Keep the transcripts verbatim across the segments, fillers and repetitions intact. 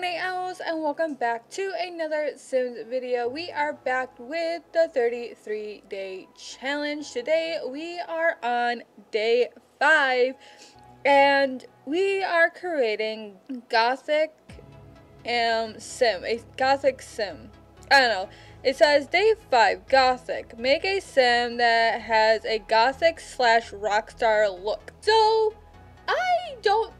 Night Owls, and welcome back to another Sims video. We are back with the thirty-three day challenge. Today we are on day five and we are creating gothic um sim, a gothic sim. I don't know. It says day five gothic. Make a sim that has a gothic slash rockstar look. So I don't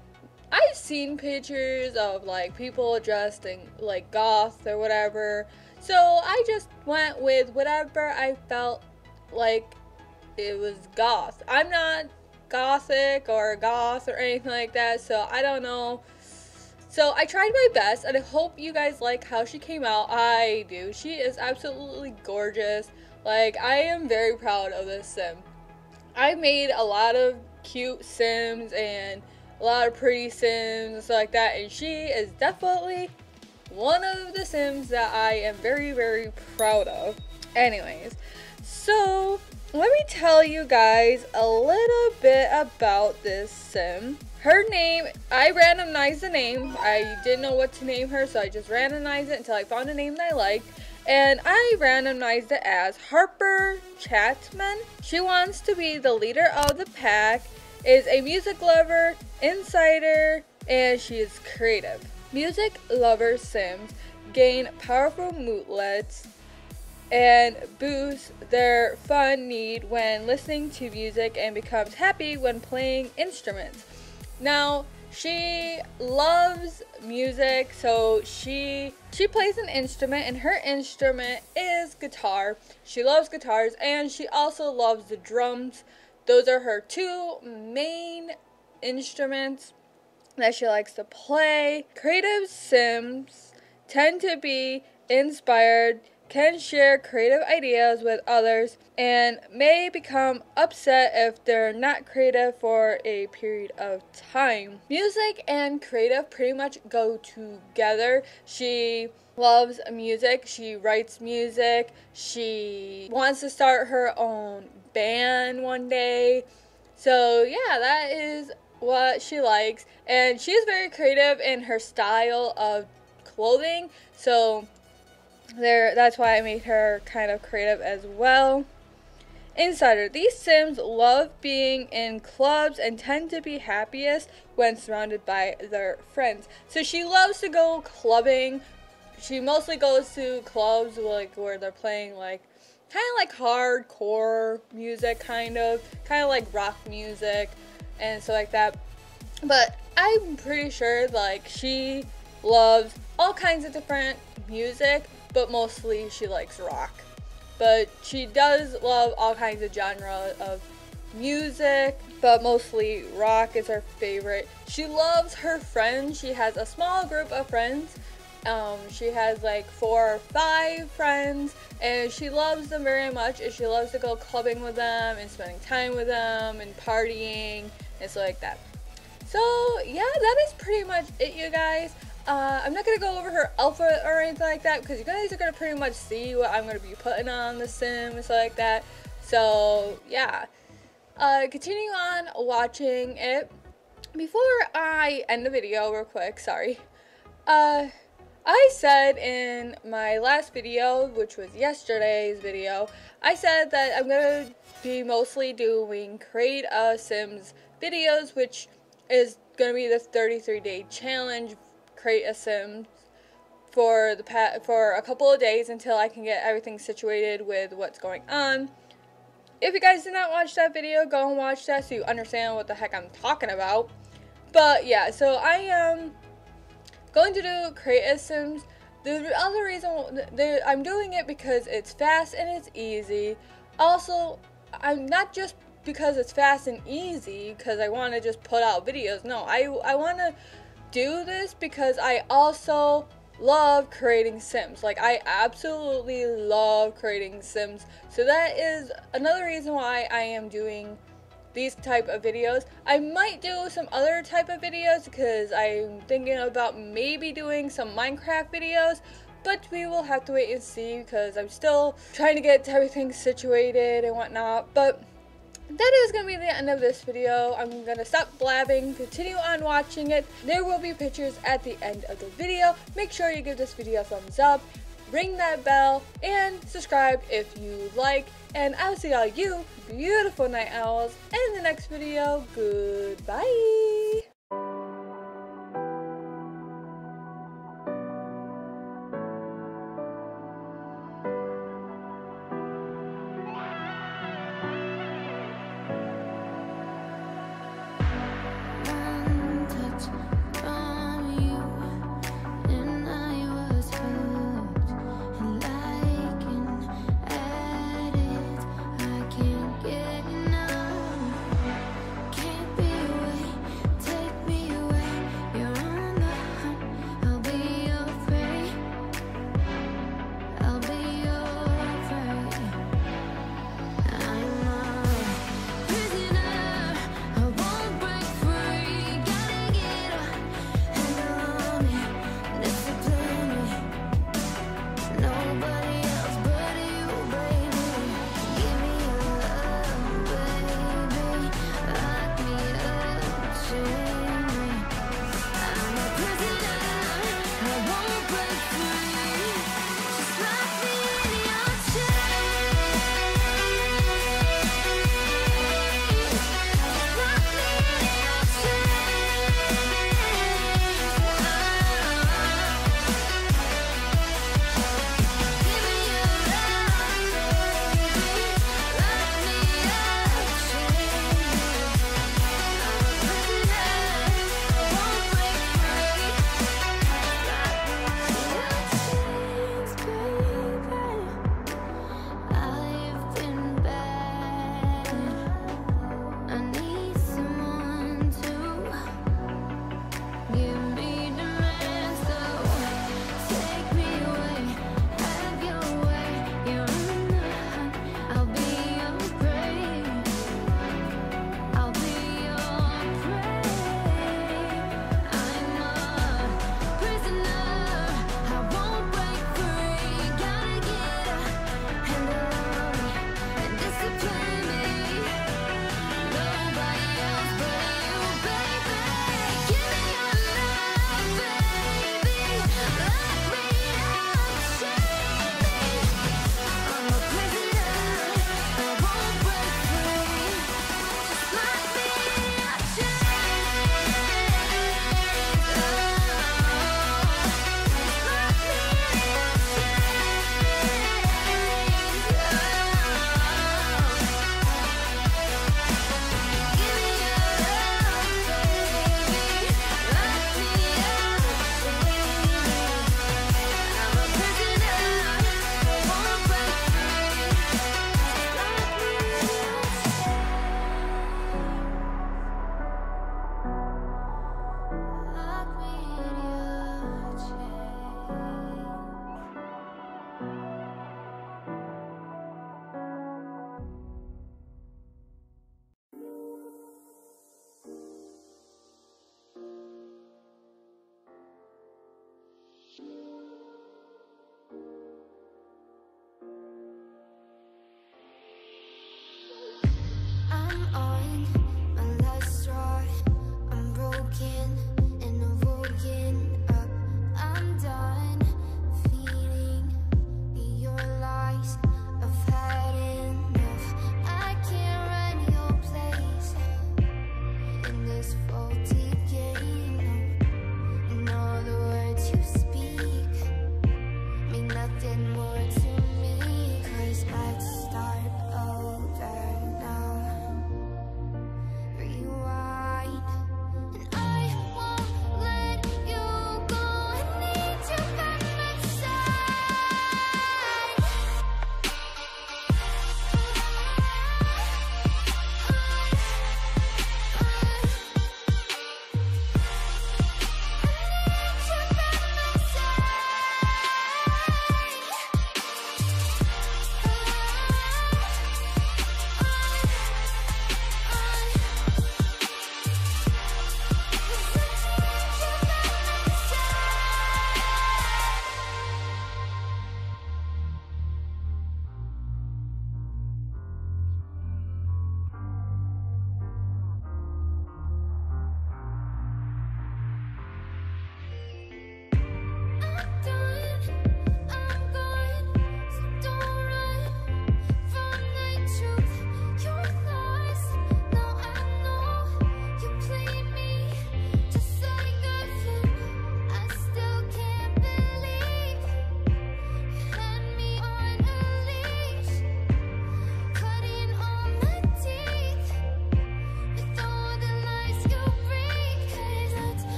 I've seen pictures of like people dressed in like goth or whatever, so I just went with whatever I felt like it was goth. I'm not gothic or goth or anything like that, so I don't know. So I tried my best and I hope you guys like how she came out. I do. She is absolutely gorgeous. Like, I am very proud of this sim. I made a lot of cute sims and a lot of pretty sims and stuff like that, and she is definitely one of the sims that I am very very proud of. Anyways, so let me tell you guys a little bit about this sim. Her name, I randomized the name. I didn't know what to name her, so I just randomized it until I found a name that I liked, and I randomized it as Harper Chatman. She wants to be the leader of the pack, is a music lover, insider, and she is creative. Music lover sims gain powerful mootlets and boost their fun need when listening to music and becomes happy when playing instruments. Now, she loves music, so she she plays an instrument, and her instrument is guitar. She loves guitars, and she also loves the drums. Those are her two main instruments that she likes to play. Creative sims tend to be inspired, can share creative ideas with others, and may become upset if they're not creative for a period of time. Music and creative pretty much go together. She loves music, she writes music, she wants to start her own band one day. So yeah, that is what she likes, and she is very creative in her style of clothing, so there that's why I made her kind of creative as well. Insider, these sims love being in clubs and tend to be happiest when surrounded by their friends. So she loves to go clubbing. She mostly goes to clubs like where they're playing like kind of like hardcore music, kind of kind of like rock music and stuff like that. But I'm pretty sure like she loves all kinds of different music, but mostly she likes rock. But she does love all kinds of genre of music, but mostly rock is her favorite. She loves her friends. She has a small group of friends. Um, she has like four or five friends, and she loves them very much, and she loves to go clubbing with them and spending time with them and partying and stuff like that. So yeah, that is pretty much it, you guys. Uh, I'm not going to go over her outfit or anything like that because you guys are going to pretty much see what I'm going to be putting on the sim and stuff like that. So yeah, uh, continue on watching it. Before I end the video real quick, sorry, uh, I said in my last video, which was yesterday's video, I said that I'm going to be mostly doing Create a Sims videos, which is going to be the thirty-three day challenge. Create a Sims for the pa for a couple of days until I can get everything situated with what's going on. If you guys did not watch that video, go and watch that so you understand what the heck I'm talking about. But yeah, so I am going to do Create a Sims. The other reason I'm doing it because it's fast and it's easy. Also, I'm not just because it's fast and easy because I want to just put out videos. No, I I want to do this because I also love creating sims. Like, I absolutely love creating sims, so that is another reason why I am doing these type of videos. I might do some other type of videos because I'm thinking about maybe doing some Minecraft videos, but we will have to wait and see because I'm still trying to get everything situated and whatnot. But that is gonna be the end of this video. I'm gonna stop blabbing, continue on watching it. There will be pictures at the end of the video. Make sure you give this video a thumbs up, ring that bell, and subscribe if you like. And I'll see all you beautiful night owls in the next video. Goodbye. On